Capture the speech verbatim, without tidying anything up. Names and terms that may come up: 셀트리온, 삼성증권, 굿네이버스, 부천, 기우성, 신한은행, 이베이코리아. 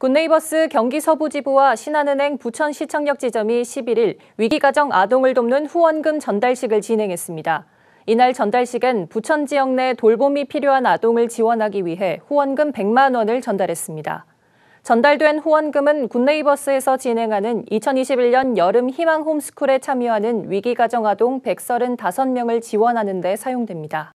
굿네이버스 경기 서부지부와 신한은행 부천시청역 지점이 십일일 위기가정 아동을 돕는 후원금 전달식을 진행했습니다. 이날 전달식엔 부천 지역 내 돌봄이 필요한 아동을 지원하기 위해 후원금 백만 원을 전달했습니다. 전달된 후원금은 굿네이버스에서 진행하는 이천이십일년 여름 희망 홈스쿨에 참여하는 위기가정 아동 백삼십오명을 지원하는 데 사용됩니다.